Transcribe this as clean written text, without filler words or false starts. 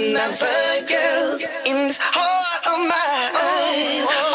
another girl in this heart of mine.